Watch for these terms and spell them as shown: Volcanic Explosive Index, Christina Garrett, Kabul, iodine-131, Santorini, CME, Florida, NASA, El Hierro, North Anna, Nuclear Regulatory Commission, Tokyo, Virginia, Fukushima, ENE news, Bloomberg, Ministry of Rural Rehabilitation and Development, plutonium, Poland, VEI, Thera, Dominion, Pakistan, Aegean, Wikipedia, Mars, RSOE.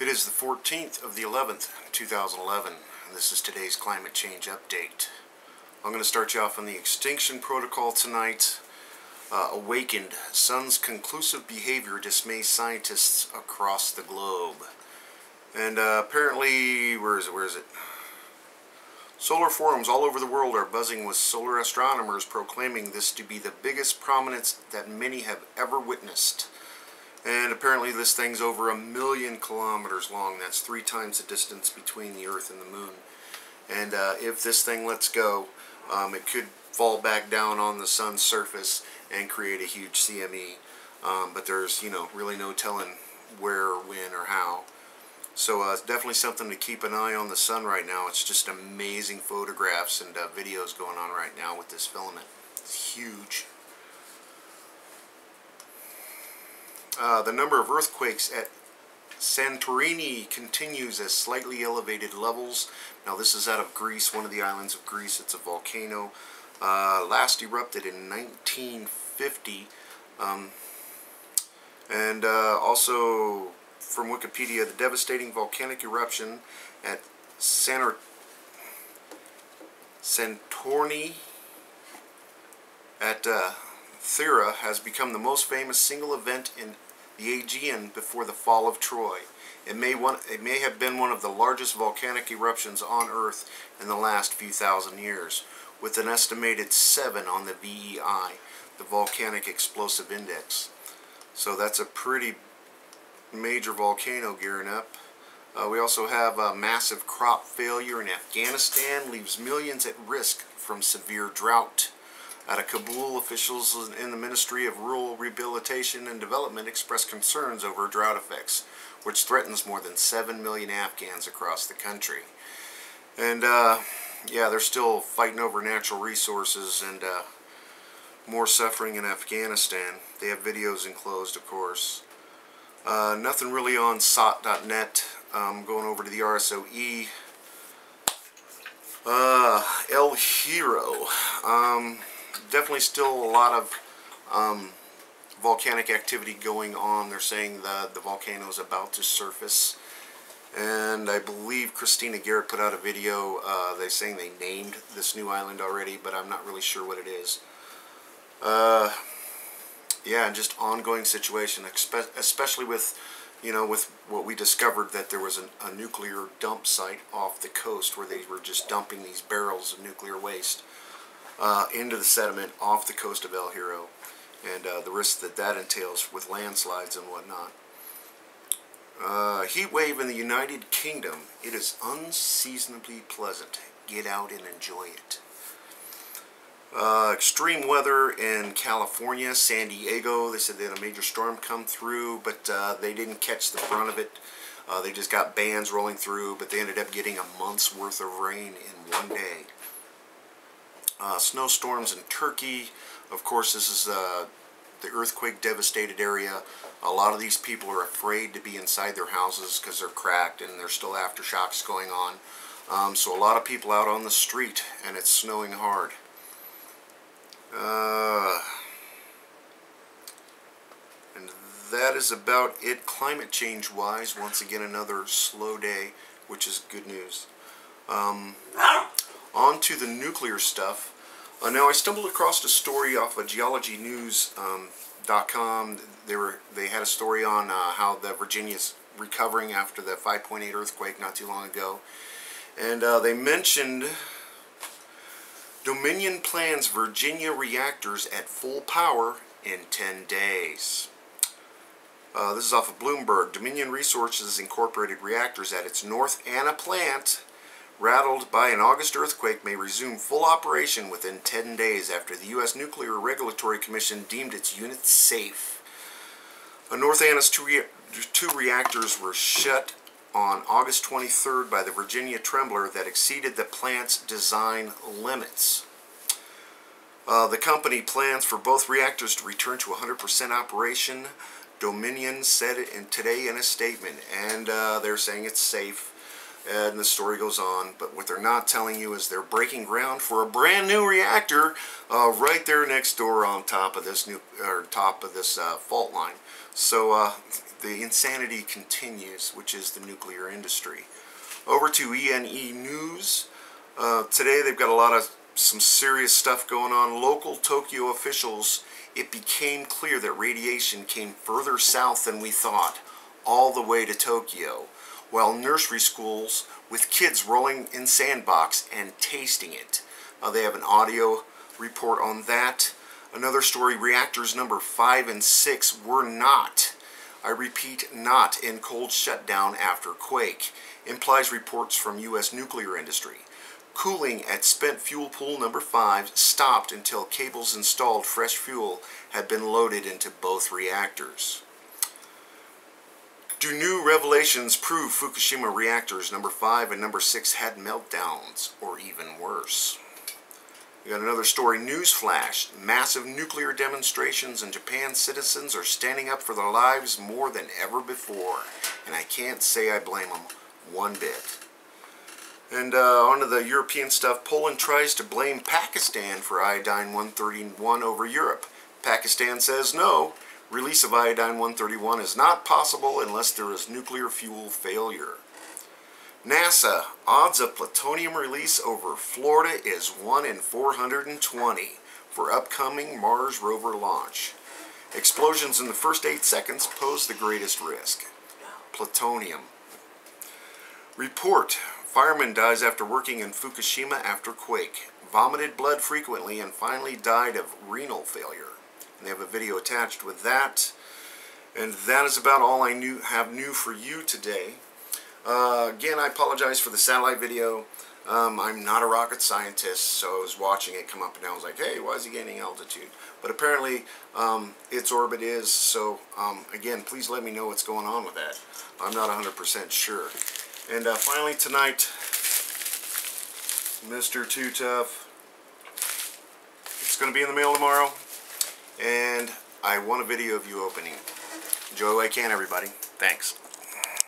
It is the 14th of the 11th, 2011, and this is today's climate change update. I'm going to start you off on the extinction protocol tonight. Awakened, sun's conclusive behavior dismays scientists across the globe. And apparently, where is it? Solar forums all over the world are buzzing with solar astronomers proclaiming this to be the biggest prominence that many have ever witnessed. And apparently this thing's over 1,000,000 kilometers long. That's 3 times the distance between the Earth and the Moon. And if this thing lets go, it could fall back down on the Sun's surface and create a huge CME. But there's, really no telling where, when, or how. So it's definitely something to keep an eye on the sun right now. It's just amazing photographs and videos going on right now with this filament. It's huge. The number of earthquakes at Santorini continues at slightly elevated levels. Now this is out of Greece, one of the islands of Greece. It's a volcano. Last erupted in 1950. Also, from Wikipedia, the devastating volcanic eruption at Santorini at Thera has become the most famous single event in the Aegean before the fall of Troy. It may have been one of the largest volcanic eruptions on Earth in the last few thousand years, with an estimated 7 on the VEI, the Volcanic Explosive Index. So that's a pretty major volcano gearing up. We also have a massive crop failure in Afghanistan, leaves millions at risk from severe drought. Out of Kabul, officials in the Ministry of Rural Rehabilitation and Development expressed concerns over drought effects, which threatens more than 7 million Afghans across the country. And yeah, they're still fighting over natural resources and more suffering in Afghanistan. They have videos enclosed, of course. Nothing really on SOT.net. Going over to the RSOE. El Hierro. Definitely still a lot of volcanic activity going on. They're saying the volcano is about to surface. And I believe Christina Garrett put out a video. They're saying they named this new island already, but I'm not really sure what it is. Yeah, and just ongoing situation, especially with, with what we discovered, that there was a nuclear dump site off the coast where they were just dumping these barrels of nuclear waste into the sediment off the coast of El Hierro, and the risk that entails with landslides and whatnot. Heat wave in the United Kingdom. It is unseasonably pleasant. Get out and enjoy it. Extreme weather in California, San Diego. They said they had a major storm come through, but they didn't catch the brunt of it. They just got bands rolling through, but they ended up getting a month's worth of rain in one day. Snowstorms in Turkey. Of course, this is the earthquake-devastated area. A lot of these people are afraid to be inside their houses because they're cracked and there's still aftershocks going on. So a lot of people out on the street, and it's snowing hard. And that is about it climate change wise. Once again, another slow day, which is good news. On to the nuclear stuff. Now I stumbled across a story off of geologynews.com. They had a story on how the Virginia's recovering after the 5.8 earthquake not too long ago, and they mentioned Dominion plans Virginia reactors at full power in 10 days. This is off of Bloomberg. Dominion Resources Incorporated reactors at its North Anna plant, rattled by an August earthquake, may resume full operation within 10 days after the U.S. Nuclear Regulatory Commission deemed its units safe. North Anna's two reactors were shut on August 23rd by the Virginia trembler that exceeded the plant's design limits. The company plans for both reactors to return to 100% operation, Dominion said it today in a statement, and they're saying it's safe. And the story goes on, but what they're not telling you is they're breaking ground for a brand new reactor right there next door on top of this fault line. So the insanity continues, which is the nuclear industry. Over to ENE News. Today they've got a lot of some serious stuff going on. Local Tokyo officials, it became clear that radiation came further south than we thought, all the way to Tokyo, while nursery schools with kids rolling in sandbox and tasting it. They have an audio report on that. Another story, reactors number 5 and 6 were not, I repeat, not in cold shutdown after quake, implies reports from U.S. nuclear industry. Cooling at spent fuel pool number 5 stopped until cables installed fresh fuel had been loaded into both reactors. Do new revelations prove Fukushima reactors number 5 and number 6 had meltdowns, or even worse? We got another story, newsflash. Massive nuclear demonstrations in Japan. Citizens are standing up for their lives more than ever before. And I can't say I blame them one bit. And on to the European stuff. Poland tries to blame Pakistan for iodine-131 over Europe. Pakistan says no. Release of iodine-131 is not possible unless there is nuclear fuel failure. NASA, odds of plutonium release over Florida is 1 in 420 for upcoming Mars rover launch. Explosions in the first 8 seconds pose the greatest risk. Plutonium. Report, fireman dies after working in Fukushima after quake. Vomited blood frequently and finally died of renal failure. And they have a video attached with that. And that is about all I have new for you today. Again, I apologize for the satellite video. I'm not a rocket scientist, so I was watching it come up and I was like, hey, why is he gaining altitude? But apparently its orbit is, so again, please let me know what's going on with that. I'm not 100% sure. And finally tonight, Mr. Too Tough, it's going to be in the mail tomorrow. And I want a video of you opening. Enjoy what I can, everybody. Thanks.